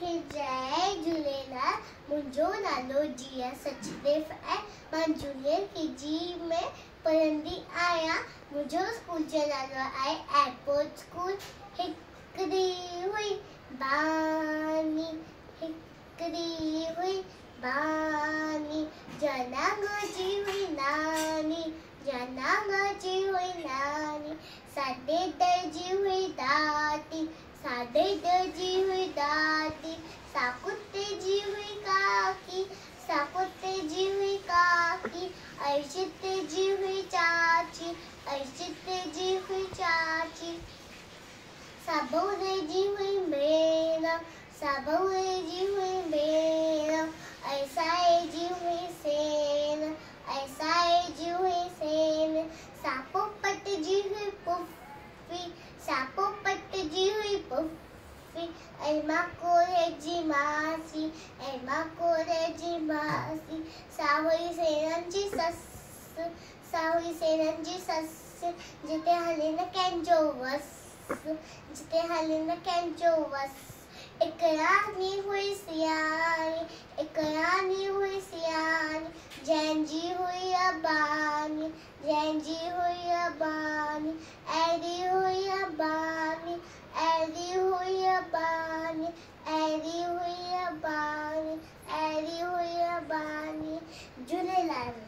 खे जय झूलेलाल। मुझो नालो जिया सचदेव है। मैं जूनियर केजी में पढ़ंदी आया। मुझो स्कूल जो नालो है एयरपोर्ट स्कूल। हिकड़ी हुई बानी, जाना जी हुई नानी, साडे दर्जी हुई दाती, साकुते जी हुई काकी, अर्शिते जी हुई चाची, सबौरे जी हुई मेरा, ऐसाए जी हुई सेना, सापोपट जी हुई पुफी, ऐमा कोरे जी मासी, सावई सेना जी सस, जिते हलेना कैंजोवस, इकरानी हुई सियानी, जैन जी हुई अबानी, ऐरी हुई अबानी, झूलेलाल।